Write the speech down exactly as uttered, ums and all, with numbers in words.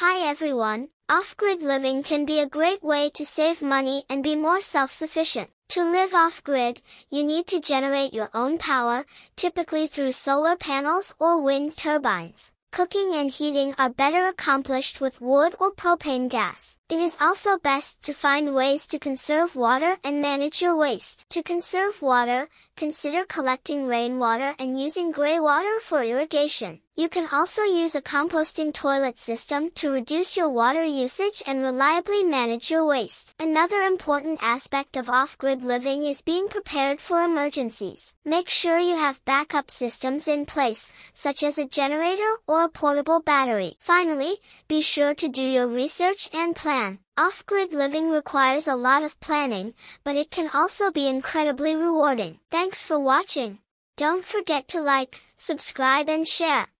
Hi everyone, off-grid living can be a great way to save money and be more self-sufficient. To live off-grid, you need to generate your own power, typically through solar panels or wind turbines. Cooking and heating are better accomplished with wood or propane gas. It is also best to find ways to conserve water and manage your waste. To conserve water, consider collecting rainwater and using gray water for irrigation. You can also use a composting toilet system to reduce your water usage and reliably manage your waste. Another important aspect of off-grid living is being prepared for emergencies. Make sure you have backup systems in place, such as a generator or a portable battery. Finally, be sure to do your research and plan. Off-grid living requires a lot of planning, but it can also be incredibly rewarding. Thanks for watching. Don't forget to like, subscribe and share.